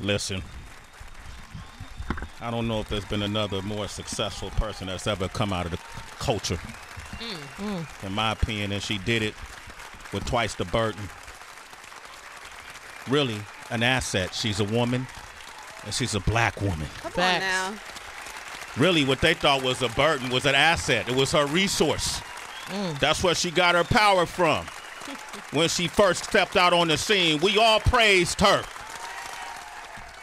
Listen, I don't know if there's been another more successful person that's ever come out of the culture. In my opinion, and she did it with twice the burden. Really an asset. She's a woman, and she's a black woman. Come on now. Really, what they thought was a burden was an asset. It was her resource. That's where she got her power from. When she first stepped out on the scene, we all praised her.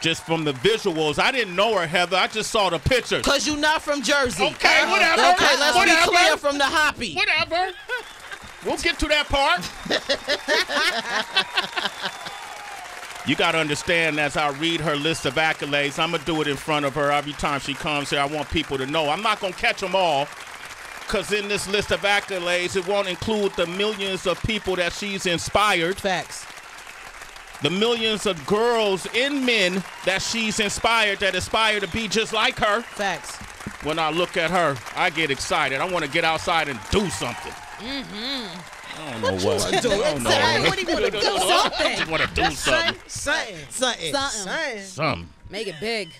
Just from the visuals. I didn't know her, Heather. I just saw the pictures. Because you're not from Jersey. Okay, whatever. Okay, let's be clear from the Hoppy. Whatever. We'll get to that part. You got to understand, as I read her list of accolades, I'm going to do it in front of her every time she comes here. I want people to know. I'm not going to catch them all, because in this list of accolades, it won't include the millions of people that she's inspired. Facts. The millions of girls and men that she's inspired that aspire to be just like her. Facts. When I look at her, I get excited. I want to get outside and do something. I don't know what I do. I just want to do something. Something. Make it big.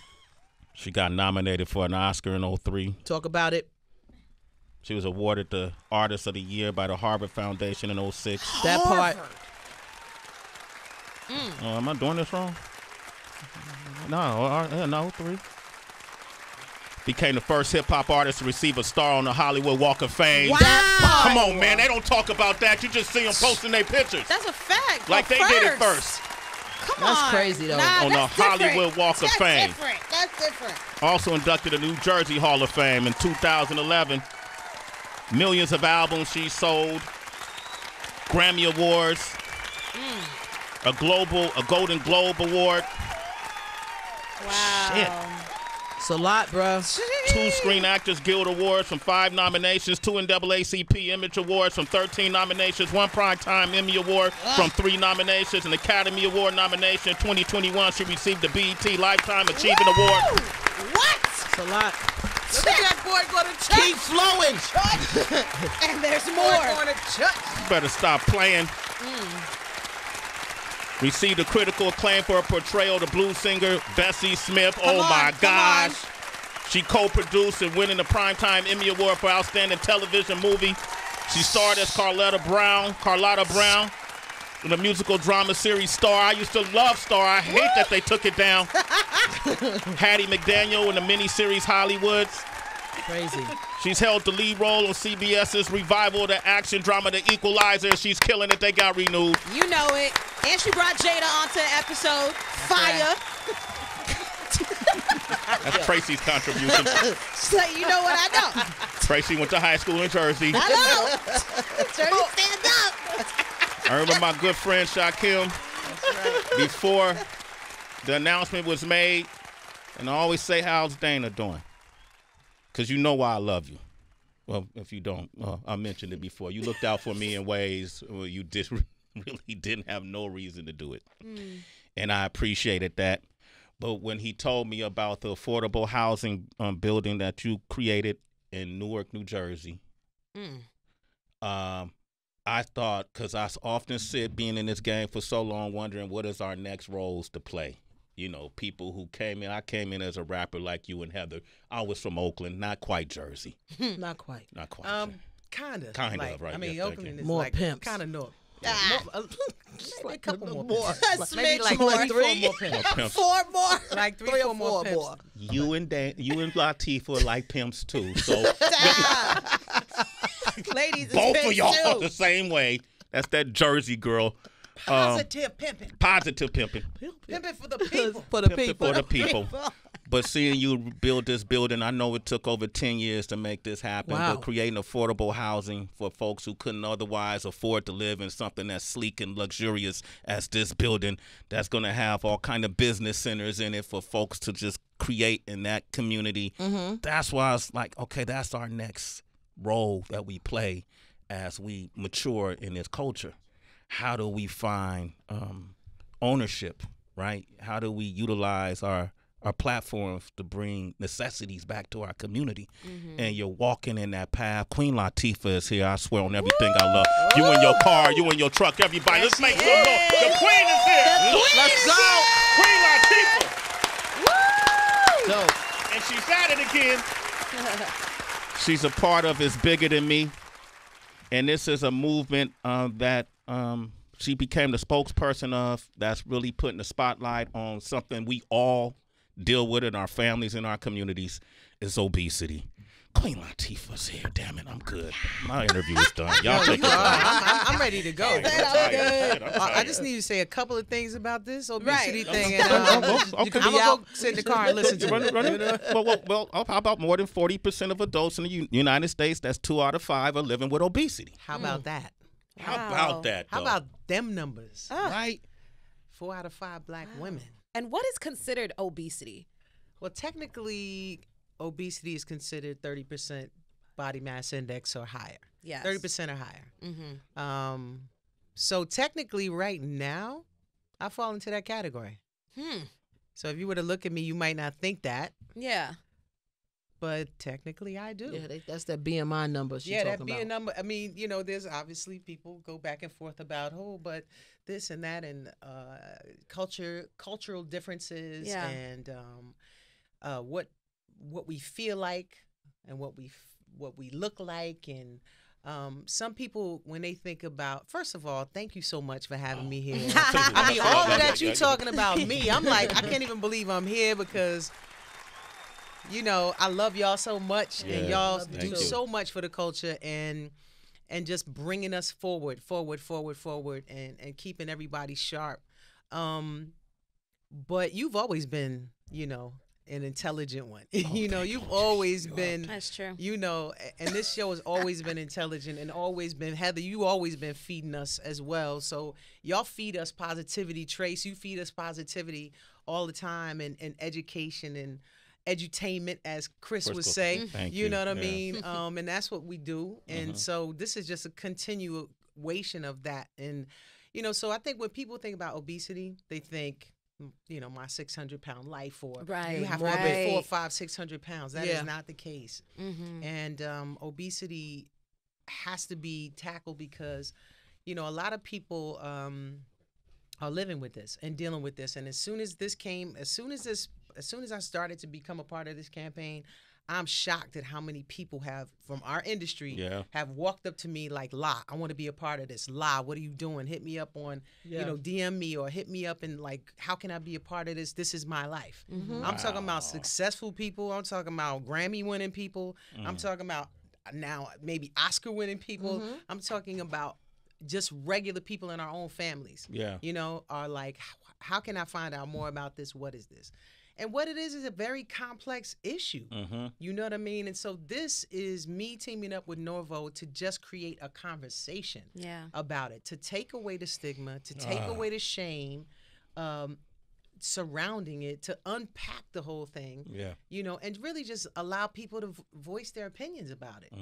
She got nominated for an Oscar in 2003. Talk about it. She was awarded the Artist of the Year by the Harvard Foundation in 2006. That part. Am I doing this wrong? No, 03. Became the first hip-hop artist to receive a star on the Hollywood Walk of Fame. Wow. Come on, man. They don't talk about that. You just see them posting their pictures. That's a fact. Like they did it first. Come on. That's crazy, though. On the Hollywood Walk of Fame. That's different. That's different. Also inducted the New Jersey Hall of Fame in 2011. Millions of albums she sold. Grammy Awards. A Golden Globe Award. Wow. Shit. It's a lot, bro. Two Screen Actors Guild Awards from 5 nominations, 2 NAACP Image Awards from 13 nominations, 1 Primetime Emmy Award from 3 nominations, an Academy Award nomination. 2021, she received the BET Lifetime Achievement Award. What? It's a lot. Look at that boy go to church. Keep flowing. And there's more. You better stop playing. Received a critical acclaim for her portrayal of the blues singer Bessie Smith. Oh my gosh. She co-produced and winning the Primetime Emmy Award for Outstanding Television Movie. She starred as Carlotta Brown in the musical drama series Star. I used to love Star. I hate that they took it down. Hattie McDaniel in the miniseries Hollywood. Crazy. She's held the lead role on CBS's revival of the action drama The Equalizer. She's killing it. They got renewed. You know it. And she brought Jada onto the episode. Fire. That's Tracy's contribution. She's like, you know what? I know. Tracy went to high school in Jersey. I know. Jersey, stand up. I remember my good friend Shakim. That's right. Before the announcement was made, and I always say, how's Dana doing? Because you know why I love you. Well, if you don't, I mentioned it before. You looked out for me in ways where you really didn't have no reason to do it. And I appreciated that. But when he told me about the affordable housing building that you created in Newark, New Jersey, I thought, because I often sit being in this game for so long wondering what is our next roles to play. You know, people who came in. I came in as a rapper like you and Heather. I was from Oakland, not quite Jersey. Not quite. Kind of. Right. I mean, Oakland is more like pimps. Kind of north. Just like a couple more. Maybe like 3 or 4 more pimps. 4 more. Like 3 or 4 more pimps. You and Latifah are like pimps too. So, ladies, both of y'all are the same way. That's that Jersey girl. Positive pimping. Pimping for the people. But seeing you build this building, I know it took over 10 years to make this happen. Wow. But creating affordable housing for folks who couldn't otherwise afford to live in something as sleek and luxurious as this building, that's going to have all kind of business centers in it for folks to just create in that community. That's why I was like, okay, that's our next role that we play as we mature in this culture. How do we find ownership, right? How do we utilize our platforms to bring necessities back to our community? And you're walking in that path. Queen Latifah is here, I swear on everything I love. You in your car, you in your truck, everybody. Let's make some noise. The Queen is here. Let's go. Queen Latifah. And she got it again. She's a part of It's Bigger Than Me. And this is a movement that she became the spokesperson of, that's really putting the spotlight on something we all deal with in our families and our communities, is obesity. Queen Latifah's here. Damn it, I'm good. My interview is done. Y'all take it. I'm ready to go. I just need to say a couple of things about this obesity thing. And, I'm going to go sit in the car and listen to it. Well, how about more than 40% of adults in the United States, that's 2 out of 5, are living with obesity. How about that? How about that, though? How about them numbers, right? 4 out of 5 black women. And what is considered obesity? Well, technically, obesity is considered 30% body mass index or higher. Yes. 30% or higher. Mm-hmm. So technically right now, I fall into that category. Hmm. So if you were to look at me, you might not think that. Yeah. But technically I do. Yeah, that's that BMI number she's talking about. Yeah, that BMI number. I mean, you know, there's obviously people go back and forth about, oh, but this and that, and cultural differences, and what we feel like and what we look like. And some people, when they think about, first of all, thank you so much for having me here. I mean, all of that you talking about me, I'm like, I can't even believe I'm here, because, you know, I love y'all so much, and y'all do so much for the culture, and just bringing us forward, and keeping everybody sharp. But you've always been, you know, an intelligent one. You know, you've always been. That's true. You know, and this show has always been intelligent, and always been, Heather, you always been feeding us as well. So y'all feed us positivity. Trace, you feed us positivity all the time, and education and edutainment, as Chris would say. Thank you. You know what I mean? And that's what we do. And so this is just a continuation of that. And, you know, so I think when people think about obesity, they think, you know, my 600-pound life, or you have to be 400, 500, 600 pounds. That is not the case. And obesity has to be tackled, because, you know, a lot of people are living with this and dealing with this. And as soon as this came, as soon as I started to become a part of this campaign, I'm shocked at how many people have, from our industry, have walked up to me like, La, I want to be a part of this. La, what are you doing? Hit me up on, you know, DM me, or hit me up and like, how can I be a part of this? This is my life. I'm talking about successful people. I'm talking about Grammy-winning people. I'm talking about now maybe Oscar-winning people. I'm talking about just regular people in our own families. You know, are like, how can I find out more about this? What is this? And what it is a very complex issue. You know what I mean? And so this is me teaming up with Norvo to just create a conversation about it, to take away the stigma, to take away the shame surrounding it, to unpack the whole thing, you know, and really just allow people to voice their opinions about it.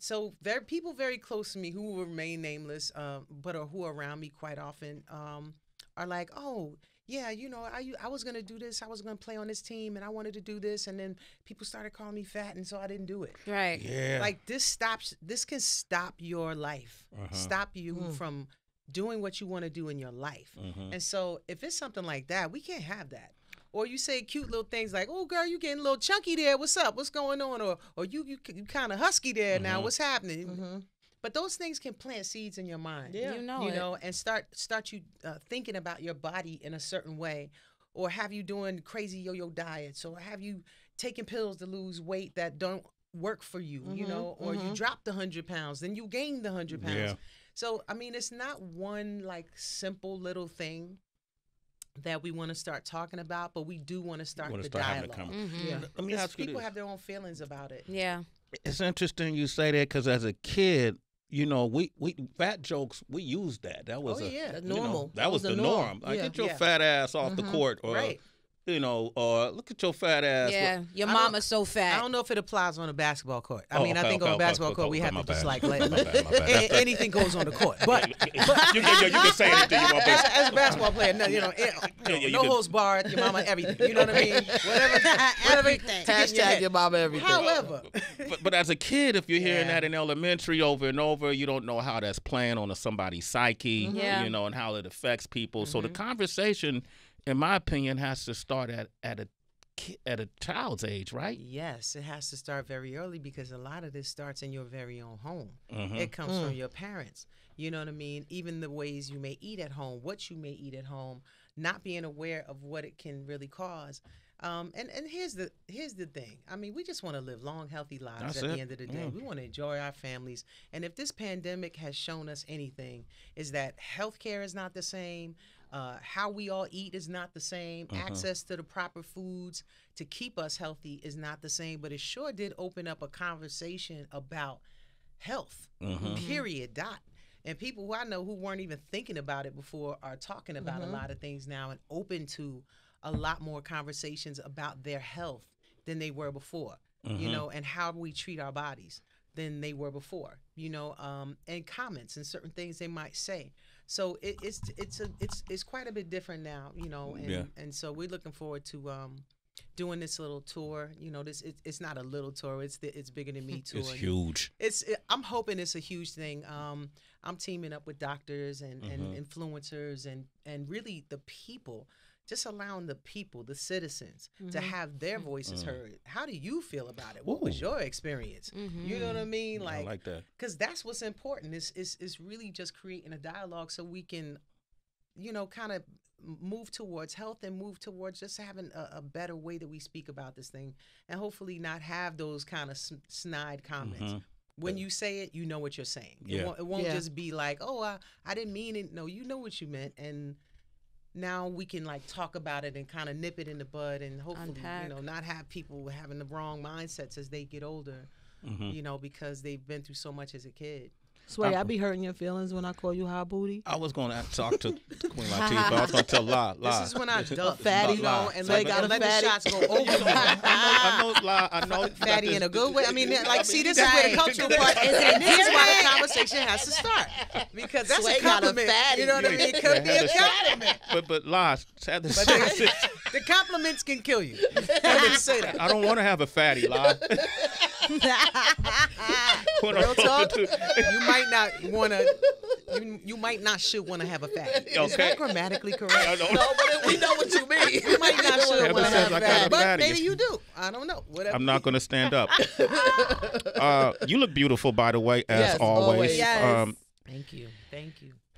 So there are people very close to me who will remain nameless, but who are around me quite often, are like, oh, yeah, you know, I was going to do this. I was going to play on this team, and I wanted to do this. And then people started calling me fat, and so I didn't do it. Right. Yeah. Like, this can stop your life, stop you from doing what you want to do in your life. And so if it's something like that, we can't have that. Or you say cute little things like, oh, girl, you getting a little chunky there. What's up? What's going on? Or you kind of husky there now. What's happening? But those things can plant seeds in your mind, you know, and start you thinking about your body in a certain way, or have you doing crazy yo-yo diets, or have you taking pills to lose weight that don't work for you, you know, or you dropped the 100 pounds, then you gained the 100 pounds. So, I mean, it's not one like simple little thing that we want to start talking about, but we do want to start the dialogue. Let me ask you, people have their own feelings about it. It's interesting you say that, because as a kid, you know, we fat jokes, we used that. That was normal. That was the norm. Like, get your fat ass off the court, or you know, or look at your fat ass. Yeah, your mama's so fat. I don't know if it applies on a basketball court. I mean, I think on a basketball court, we have to just like let anything goes on the court. But you can say anything you want. As a basketball player, you know, no holds barred, your mama everything. You know what I mean? Whatever. Hashtag your mama everything. However, but as a kid, if you're hearing that in elementary over and over, you don't know how that's playing on somebody's psyche, you know, and how it affects people. So the conversation, in my opinion, has to start at a at a child's age, right? Yes, it has to start very early because a lot of this starts in your very own home. Mm-hmm. It comes from your parents. You know what I mean? Even the ways you may eat at home, what you may eat at home, not being aware of what it can really cause. And here's the thing. I mean, we just want to live long, healthy lives. That's at it. The end of the day. We want to enjoy our families. And if this pandemic has shown us anything, is that healthcare is not the same. How we all eat is not the same. Access to the proper foods to keep us healthy is not the same. But it sure did open up a conversation about health, period, dot. And people who I know who weren't even thinking about it before are talking about a lot of things now and open to a lot more conversations about their health than they were before, you know, and how we treat our bodies than they were before, you know, and comments and certain things they might say. So it's quite a bit different now, you know, and so we're looking forward to doing this little tour. You know, it's not a little tour. It's the It's Bigger Than Me tour. It's huge. I'm hoping it's a huge thing. I'm teaming up with doctors and influencers and really the people. Just allowing the people, the citizens, to have their voices heard. How do you feel about it? What was your experience? You know what I mean? Like, I like that. Because that's what's important. It's really just creating a dialogue so we can, you know, kind of move towards health and move towards just having a better way that we speak about this thing and hopefully not have those kind of snide comments. When you say it, you know what you're saying. It won't just be like, oh, I didn't mean it. No, you know what you meant. And now we can like talk about it and kind of nip it in the bud and hopefully you know not have people having the wrong mindsets as they get older, you know, because they've been through so much as a kid. Sway, I be hurting your feelings when I call you high booty. I was going to talk to Queen Latifah. I was going to tell lie. This is when I duck fatty, you know, and let the shots go over. I know fatty in a good way. I mean, like, see, this is where the cultural part is, and this is why the conversation has to start because that's a compliment. You know what I mean? It could be a compliment. But lies. The compliments can kill you. I don't want to have a fatty lie. Real talk, you might not want to. You might not should want to have a fatty. Okay. Is that grammatically correct? No, but we know what you mean. You might not should want to have a fatty, but maybe you do. I don't know. Whatever. I'm not going to stand up. You look beautiful, by the way, as always. Yes. Thank you.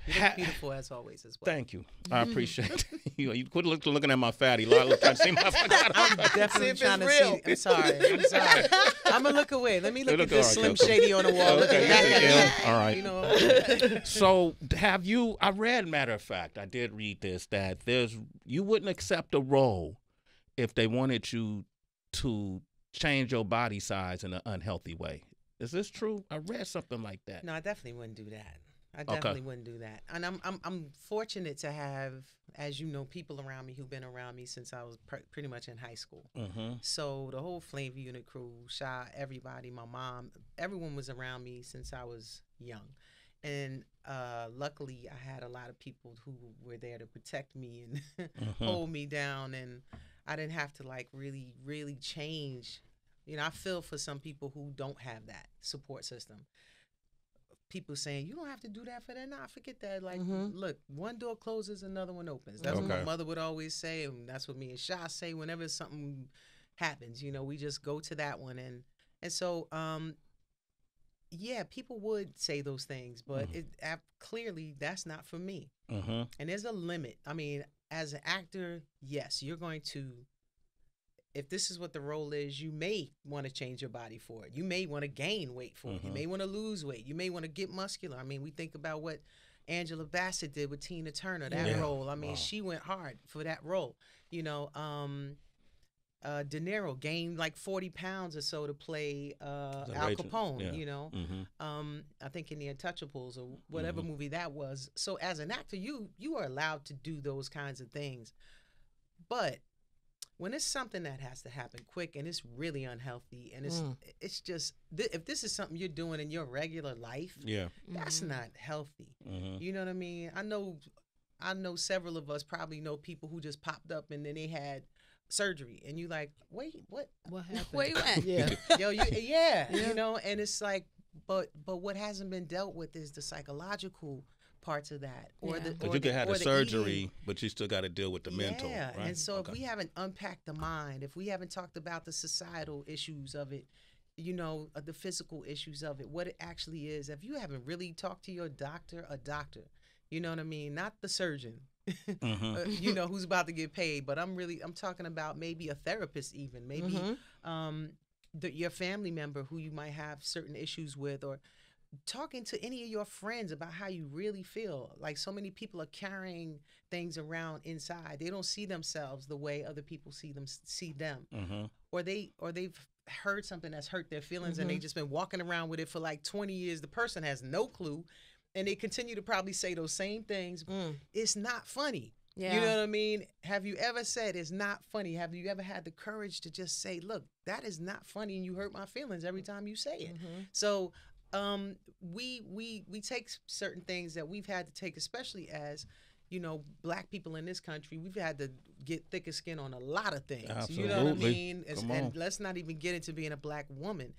You look beautiful as always as well. Thank you. I appreciate it. You quit looking at my fatty. I'm definitely trying to see. I'm sorry. I'm going to look away. Let me look at this Slim Shady on the wall. All right. You know. So have you, I read, matter of fact, I did read this, that you wouldn't accept a role if they wanted you to change your body size in an unhealthy way. Is this true? I read something like that. No, I definitely wouldn't do that. I definitely wouldn't do that. And I'm fortunate to have, as you know, people around me who've been around me since I was pretty much in high school. So the whole Flavor Unit crew, Sha, everybody, my mom, everyone was around me since I was young. And luckily I had a lot of people who were there to protect me and hold me down. And I didn't have to like really, really change. You know, I feel for some people who don't have that support system. People saying, you don't have to do that for that. Nah, forget that. Like, look, one door closes, another one opens. That's what my mother would always say, and that's what me and Sha say whenever something happens. You know, we just go to that one. And so, yeah, people would say those things, but clearly that's not for me. And there's a limit. I mean, as an actor, yes, you're going to, if this is what the role is, you may want to change your body for it. You may want to gain weight for it. You may want to lose weight. You may want to get muscular. I mean, we think about what Angela Bassett did with Tina Turner, that role. I mean, she went hard for that role. You know, De Niro gained like 40 pounds or so to play Al Capone, you know. I think in The Untouchables or whatever movie that was. So as an actor, you are allowed to do those kinds of things. But when it's something that has to happen quick and it's really unhealthy and it's just if this is something you're doing in your regular life, that's not healthy. You know what I mean? I know several of us probably know people who just popped up and then they had surgery and you like, wait, what happened? Where you at? You know, and it's like, but what hasn't been dealt with is the psychological parts of that, or the or you could have the surgery, but you still got to deal with the mental. Yeah, right? And so if we haven't unpacked the mind, if we haven't talked about the societal issues of it, you know, the physical issues of it, what it actually is. If you haven't really talked to your doctor, you know what I mean, not the surgeon, you know, who's about to get paid, but I'm talking about maybe a therapist, even maybe your family member who you might have certain issues with, or talking to any of your friends about how you really feel. Like, so many people are carrying things around inside. They don't see themselves the way other people see them, or they've heard something that's hurt their feelings, and they just been walking around with it for like 20 years. The person has no clue, and they continue to probably say those same things. It's not funny. Yeah. You know what I mean? Have you ever said it's not funny? Have you ever had the courage to just say, look, that is not funny, and you hurt my feelings every time you say it? So we take certain things that we've had to take, especially as, you know, Black people in this country. We've had to get thicker skin on a lot of things. Absolutely. You know what I mean? And let's not even get into being a Black woman.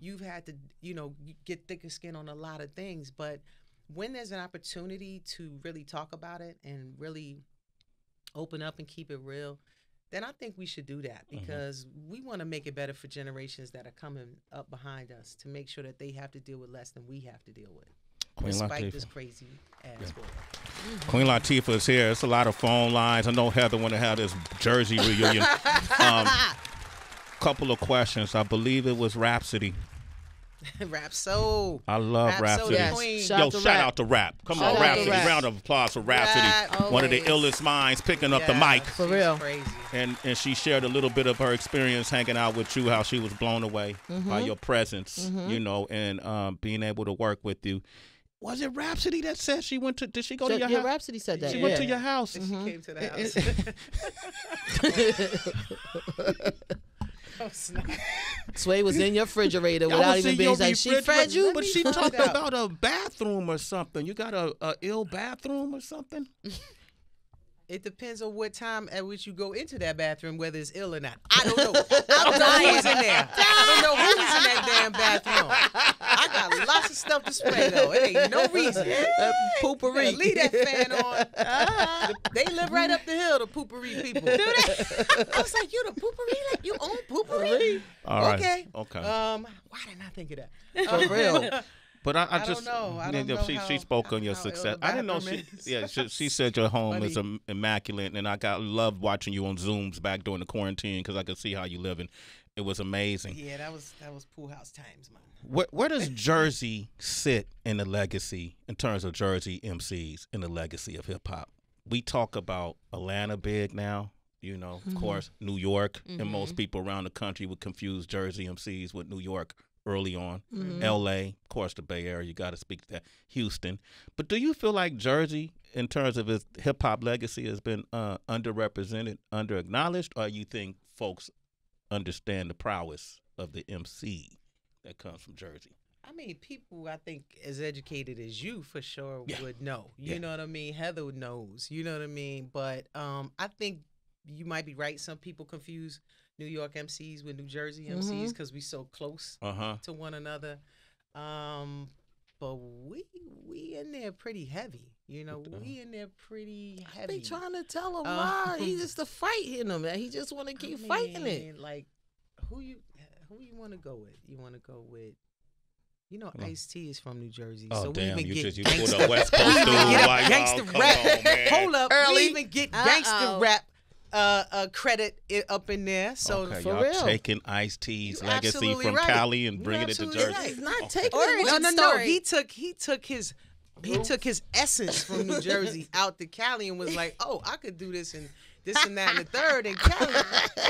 You've had to, you know, get thicker skin on a lot of things. But when there's an opportunity to really talk about it and really open up and keep it real, then I think we should do that, because we want to make it better for generations that are coming up behind us, to make sure that they have to deal with less than we have to deal with. Queen Latifah. This crazy ass world. Queen Latifah is here. It's a lot of phone lines. I know Heather want to have this Jersey reunion. Couple of questions. I believe it was Rhapsody. Rhapsody. I love Rhapsody. Yes. Shout out to Rap. Come on, Rhapsody. Round of applause for Rhapsody. One of the illest minds picking up the mic. For real. Crazy. And she shared a little bit of her experience hanging out with you, how she was blown away by your presence, you know, and being able to work with you. Was it Rhapsody that said she went to? Did she go to your house? Rhapsody said that. She went to your house. And she came to the house. Sway was in your refrigerator without even being like, she fed you? But she talked about a bathroom or something. You got a ill bathroom or something? It depends on what time at which you go into that bathroom, whether it's ill or not. I don't know. I don't know who's in there. I don't know who's in that damn bathroom. I got lots of stuff to spray, though. It ain't no reason. Poopery. Leave that fan on. They live right up the hill, the poopery people. Do that. I was like, you the poopery? Like, you own poopery? All right. Okay. Why didn't I think of that? For real. But I just don't know. I don't know she spoke on your success. I didn't know she said your home is immaculate, and I loved watching you on Zooms back during the quarantine, because I could see how you living. It was amazing. Yeah, that was pool house times, man. Where does Jersey sit in the legacy, in terms of Jersey MCs, in the legacy of hip hop? We talk about Atlanta big now, you know, of course, New York, and most people around the country would confuse Jersey MCs with New York. Early on, L.A., of course, the Bay Area. You got to speak to that. Houston. But do you feel like Jersey, in terms of its hip hop legacy, has been underrepresented, under-acknowledged, or you think folks understand the prowess of the MC that comes from Jersey? I mean, people, I think, as educated as you, for sure, would know. You know what I mean? Heather knows. You know what I mean? But I think you might be right. Some people confuse New York MCs with New Jersey MCs, because we so close to one another. But we in there pretty heavy. You know, we in there pretty heavy. I been trying to tell him why. He just a fight hitting him. He just want to keep fighting it. Like, who you want to go with? You want to go with, you know, Ice-T is from New Jersey. Oh, so damn, we even you pulled a West Coast dude. Gangsta rap. Hold up. We even get gangsta rap credit up in there. So for real, taking Ice-T's legacy from Cali and bringing it to Jersey. He's not taking it. No. He took his essence from New Jersey out to Cali and was like, oh, I could do this and this and that and the third in Cali.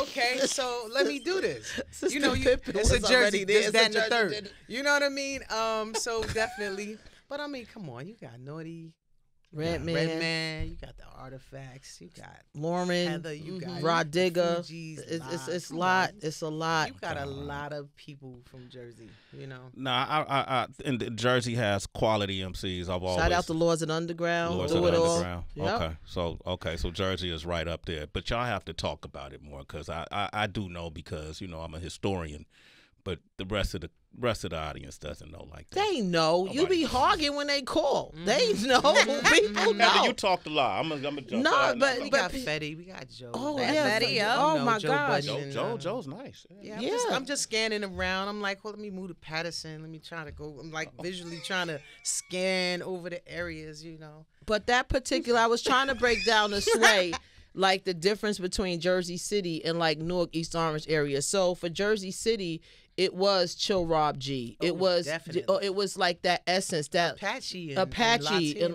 Okay, so let me do this. You know, it's a Jersey. This, that, and the third. You know what I mean? So definitely. But I mean, come on, you got Naughty. Red Man, you got the Artifacts, you got Lauren, Heather, you got Rod Digger. It's a lot. You got a lot of people from Jersey, you know. Nah, and Jersey has quality MCs. Shout out to Lords and Underground. Yep. Okay, so Jersey is right up there, but y'all have to talk about it more, because I do know, because you know I'm a historian. But the rest of the audience doesn't know like that. They know. Nobody knows. Hogging when they call. Mm. They know. People know. Now, you talked a lot. I'm gonna jump. No, but we got Fetty. We got Joe. Oh, yeah. Fetty. Oh my God. Joe's nice. Yeah. I'm just scanning around. I'm like, well, let me move to Patterson. Let me try to go. I'm like visually trying to scan over the areas, you know. But that particular, I was trying to break down the sway. Like the difference between Jersey City and like Newark, East Orange area. So for Jersey City, it was Chill Rob G. It was like that essence, that Apache and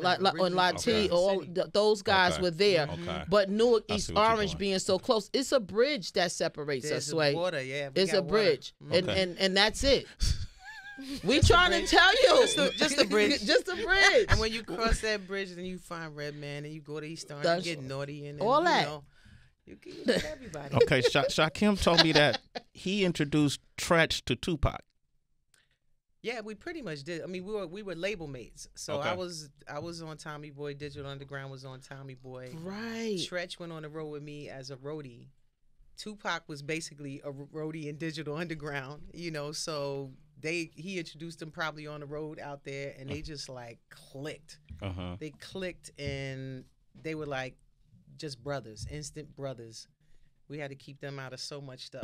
Latifah. All those guys were there. Okay. But Newark, East Orange being so close, it's a bridge that separates us. Sway. It's a bridge, and that's it. We trying to tell you. Just a bridge. Just a bridge. And when you cross that bridge, then you find Red Man and you go to East Orange and get naughty and all that. You can use everybody. Okay, Shakim told me that he introduced Treach to Tupac. Yeah, we pretty much did. I mean, we were label mates. So I was on Tommy Boy. Digital Underground was on Tommy Boy. Right. Treach went on the road with me as a roadie. Tupac was basically a roadie in Digital Underground, you know, so he introduced them probably on the road out there, and they just like clicked. They clicked, and they were like just brothers, instant brothers. We had to keep them out of so much stuff.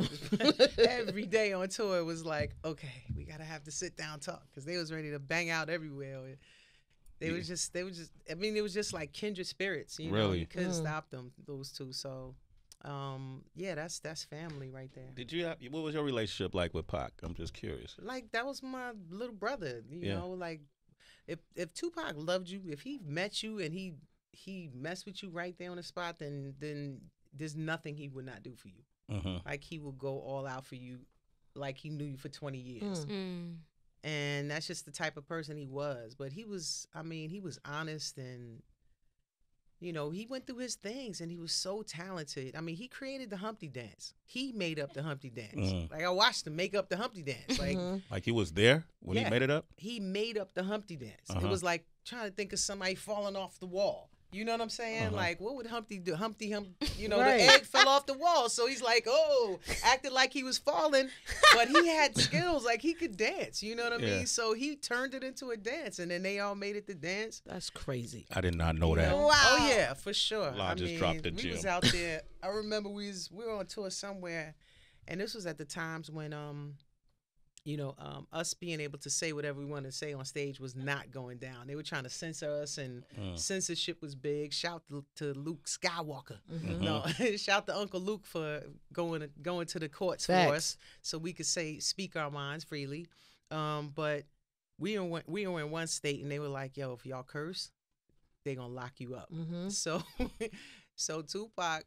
Every day on tour, it was like, okay, we gotta have to sit down talk, because they was ready to bang out everywhere. They were just. I mean, it was just like kindred spirits. You know, you couldn't stop them, those two. So. Yeah, that's family right there. Did you have, what was your relationship like with Pac? I'm just curious. Like, that was my little brother, you know, like if Tupac loved you, if he met you and he messed with you right there on the spot, then there's nothing he would not do for you. Like, he will go all out for you, like he knew you for 20 years. And that's just the type of person he was. But he was, I mean, he was honest, and you know, he went through his things, and he was so talented. I mean, he created the Humpty Dance. He made up the Humpty Dance. Like, I watched him make up the Humpty Dance. Like he was there when he made it up? He made up the Humpty Dance. It was like trying to think of somebody falling off the wall. You know what I'm saying? Like, what would Humpty do? You know, the egg fell off the wall. So he's like, oh, acted like he was falling. But he had skills. Like, he could dance. You know what I mean? So he turned it into a dance, and then they all made it the dance. That's crazy. I did not know that. Wow. Oh, yeah, for sure. Well, I just dropped the gym. We was out there. I remember we were on tour somewhere, and this was at the times when, you know, us being able to say whatever we wanted to say on stage was not going down. They were trying to censor us, and censorship was big. Shout to Luke Skywalker. No, shout to Uncle Luke for going to the courts for us so we could speak our minds freely. But we were in one state, and they were like, yo, if y'all curse, they gonna lock you up. So so Tupac,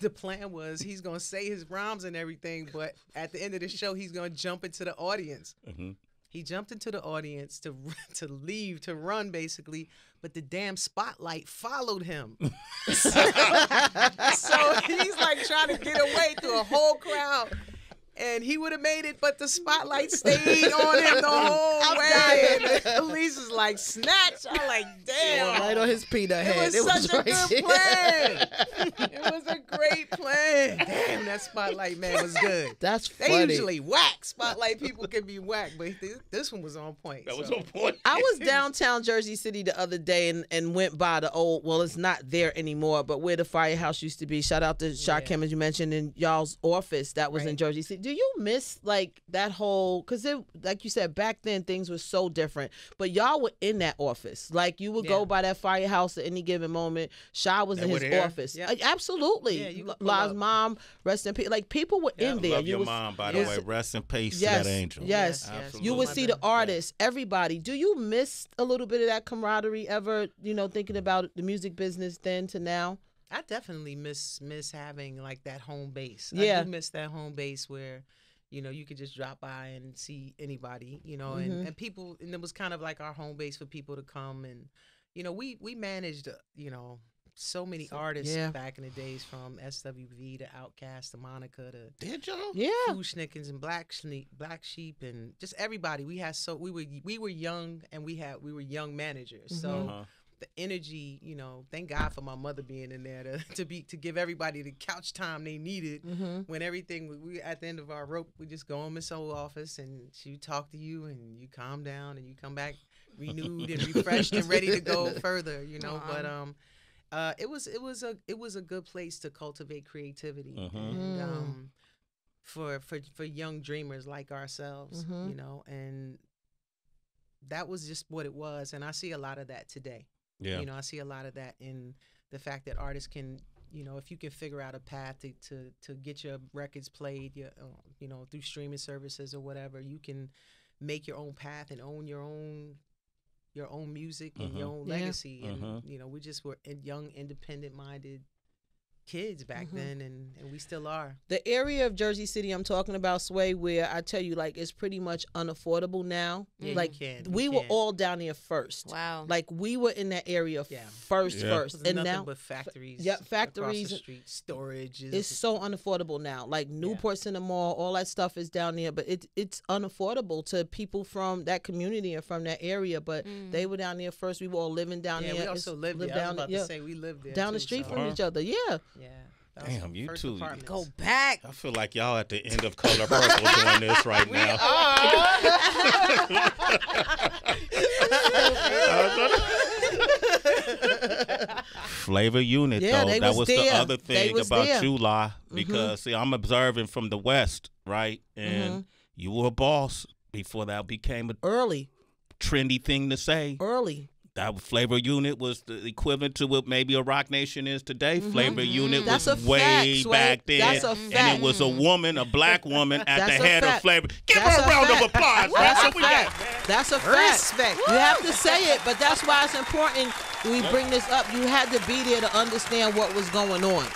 the plan was he's going to say his rhymes and everything, but at the end of the show, he's going to jump into the audience. He jumped into the audience to run, basically, but the damn spotlight followed him. So he's, like, trying to get away through a whole crowd. And he would have made it, but the spotlight stayed on him the whole way. And the police was like, snatch. I'm like, damn. Right on his peanut head. It was such a good plan. It was a great plan. Damn, that spotlight man was good. That's funny. They usually whack. Spotlight people can be whack, but this one was on point. That was on point. I was downtown Jersey City the other day and went by the old, well, it's not there anymore, but where the firehouse used to be. Shout out to Shakim, as you mentioned, in y'all's office that was in Jersey City. Do you miss, like, that whole, because like you said, back then things were so different, but y'all were in that office. Like, you would go by that firehouse at any given moment. Shy was in his office. Like, absolutely. Yeah, La's mom, rest in peace. Like, people were in there. Love your mom, by the way. Rest in peace to that angel. Yes. You would see the artists, everybody. Do you miss a little bit of that camaraderie ever, you know, thinking about the music business then to now? I definitely miss having, like, that home base. I do miss that home base where, you know, you could just drop by and see anybody, you know, and people, and it was kind of like our home base for people to come. And, you know, we managed, you know, so many artists back in the days, from SWV to Outkast to Monica to Fushnikins and Black Sheep and just everybody. We were young, and we were young managers. So the energy, you know, thank God for my mother being in there to give everybody the couch time they needed. Mm-hmm. When everything, we at the end of our rope, we just go on Miss O's office and she talk to you and you calm down and you come back renewed and refreshed and ready to go further, you know. Uh-huh. But it was a good place to cultivate creativity. Uh-huh. And, for young dreamers like ourselves, mm-hmm. you know, and that was just what it was. And I see a lot of that today. Yeah. You know, I see a lot of that in the fact that artists can, you know, if you can figure out a path to get your records played, your, you know, through streaming services or whatever, you can make your own path and own your own music and uh-huh. your own legacy. Yeah. And, uh-huh. you know, we just were young, independent-minded kids back mm-hmm. then, and we still are. The area of Jersey City I'm talking about, Sway, where I tell you, like, it's pretty much unaffordable now. Yeah, like, we were all down there first. Wow. Like, we were in that area first. And nothing now, but factories. Yeah, factories. Across the street, storage. It's so unaffordable now. Like, Newport Center Mall, all that stuff is down there, but it's unaffordable to people from that community and from that area, but they were down there first. We were all living down there. Yeah, we also lived there. I was about to say, we lived there. Down the street from each other, yeah. Yeah. Damn, you two. Go back. I feel like y'all at the end of Color Purple doing this right now. We are. Flavor Unit, though. That was the other thing about you, La, because, see, I'm observing from the West, right? And you were a boss before that became a trendy thing to say. That Flavor Unit was the equivalent to what maybe a Rock Nation is today. Flavor Unit was way back then. That's a fact. And it was a woman, a black woman, at the head of Flavor. Give her a round of applause. That's a fact. That's a fact. You have to say it, but that's why it's important we bring this up. You had to be there to understand what was going on.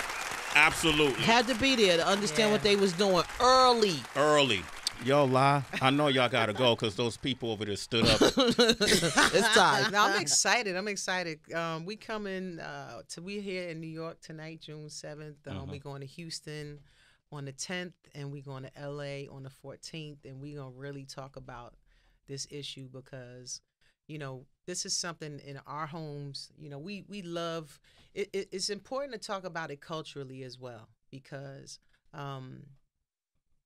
Absolutely. Had to be there to understand what they was doing early. Yo, La, I know y'all got to go because those people over there stood up. It's time. Now, I'm excited. We coming to, we're here in New York tonight, June 7th. We're going to Houston on the 10th, and we're going to L.A. on the 14th, and we're going to really talk about this issue because, you know, this is something in our homes. You know, we love it's important to talk about it culturally as well because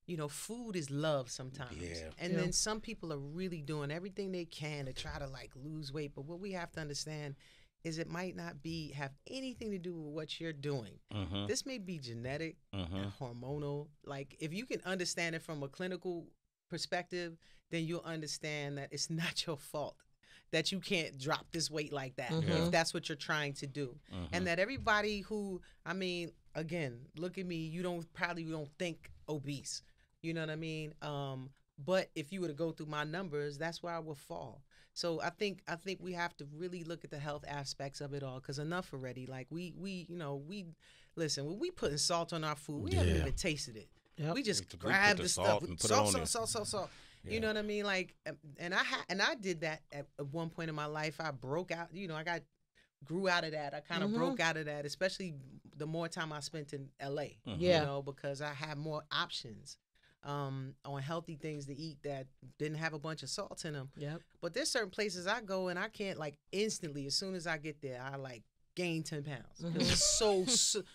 you know, food is love sometimes. Yeah. And then some people are really doing everything they can to try to, like, lose weight. But what we have to understand is it might not have anything to do with what you're doing. Uh-huh. This may be genetic, and hormonal. Like, if you can understand it from a clinical perspective, then you'll understand that it's not your fault that you can't drop this weight like that if that's what you're trying to do. And that everybody who, I mean, again, look at me, you don't think obese. You know what I mean? But if you were to go through my numbers, that's where I will fall. So I think we have to really look at the health aspects of it all, because enough already. Like we listen, when we putting salt on our food, we haven't even tasted it. Yep. We just grab the stuff, salt. You know what I mean? Like, and I did that at one point in my life. I broke out. You know, grew out of that. I kind of broke out of that, especially the more time I spent in L.A., you know, because I had more options on healthy things to eat that didn't have a bunch of salt in them. Yep. But there's certain places I go and I can't, like, instantly, as soon as I get there, I, like, gain 10 pounds. It's so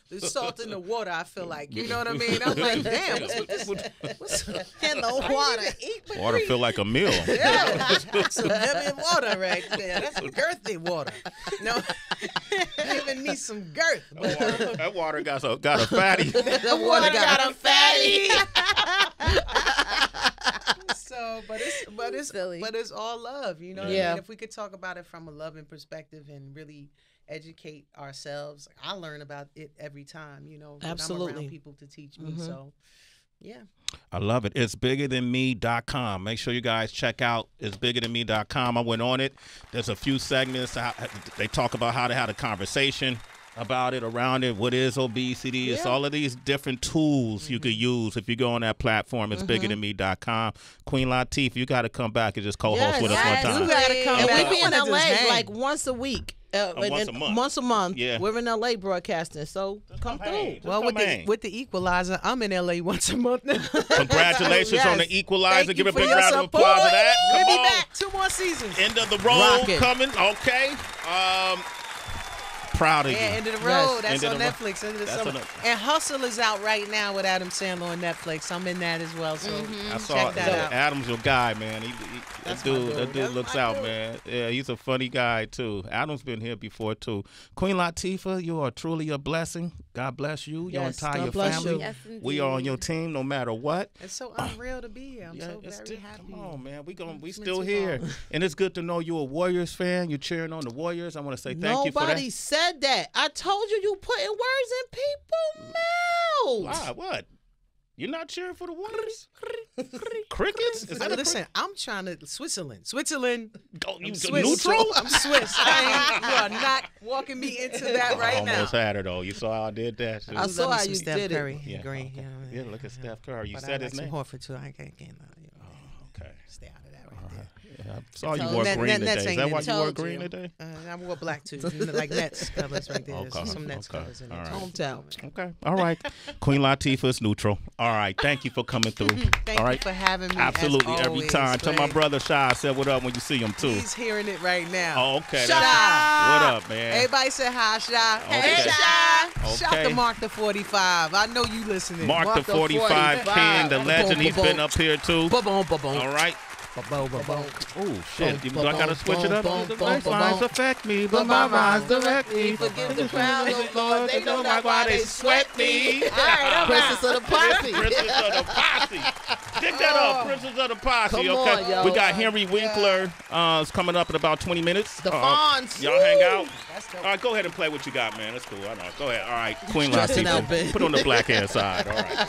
the salt in the water, I feel like. You know what I mean? I'm like, damn, what's in the water? Water feel like a meal. Yeah. Some heavy water right there. That's girthy water. No, I even need some girth. That water got a fatty. That water got a fatty. So, but it's all love, you know what I mean? If we could talk about it from a loving perspective and really educate ourselves. I learn about it every time, you know. Absolutely. I'm around people to teach me, so yeah. I love it. It's bigger-than-me.com. Make sure you guys check out It's bigger-than-me.com. I went on it. There's a few segments. They talk about how to have a conversation about it, around it, what is obesity. Yeah. It's all of these different tools you could use if you go on that platform. It's bigger-than-me.com. Queen Latifah, you got to come back and just co-host with us one time. You got to come back. We be in LA like once a week. Once a month. Yeah. We're in LA broadcasting, so come through. Well, with the Equalizer, I'm in LA once a month now. Congratulations on The Equalizer. Give a big round of applause for that. Come on. Back. 2 more seasons. End of the road coming. Okay. Proud of you. Yeah, End of the Road. That's on Netflix. End of the Summer. And Hustle is out right now with Adam Sandler on Netflix. I'm in that as well. So I saw that. Adam's your guy, man. That dude looks out, man. Yeah, he's a funny guy too. Adam's been here before too. Queen Latifah, you are truly a blessing. God bless you, your entire family. Yes, we are on your team, no matter what. It's so unreal to be here. I'm so very happy. Come on, man. We still here, and it's good to know you're a Warriors fan. You're cheering on the Warriors. I want to say thank you for that. Nobody said that. I told you, you putting words in people's mouths. Why? What? You're not cheering for the Warriors? Crickets? Listen, I'm trying to Switzerland. Oh, you neutral? I'm Swiss. You are not walking me into that right now. I almost had her though. You saw how I did that. I saw how you did it. Yeah, Green. Okay. Yeah, look at Steph Curry. You said his name. Horford too. I can't get that. Okay. Stay out of that right there. Yeah, I saw you wore green today. Is that why you wore green today? I wore black too, like Nets colors right there. Okay. Some Nets colors in there. Hometown. Okay. All right. Queen Latifah is neutral. All right. Thank you for coming through. Thank you for having me. Absolutely. Every time. Tell my brother Shy I said what up when you see him too. He's hearing it right now. Oh, okay. Shy. What up, man? Everybody say hi, Shy. Hey, Shy. Shout to Mark the 45. I know you listening. Mark the 45, Ken, the legend. He's been up here too. All right. Oh, shit. Do I got to switch it up? The lifelines affect me, but my minds direct me. Forgive the crowd, oh Lord, they know not why they sweat me. All right, I'm Princess of the Posse. Princess of the Posse. Dig that up, Princess of the Posse, okay? We got Henry Winkler is coming up in about 20 minutes. The Fonz. Y'all hang out. All right, go ahead and play what you got, man. That's cool. I know. Go ahead. All right, Queen Latifah. Put on the black hand side. All right.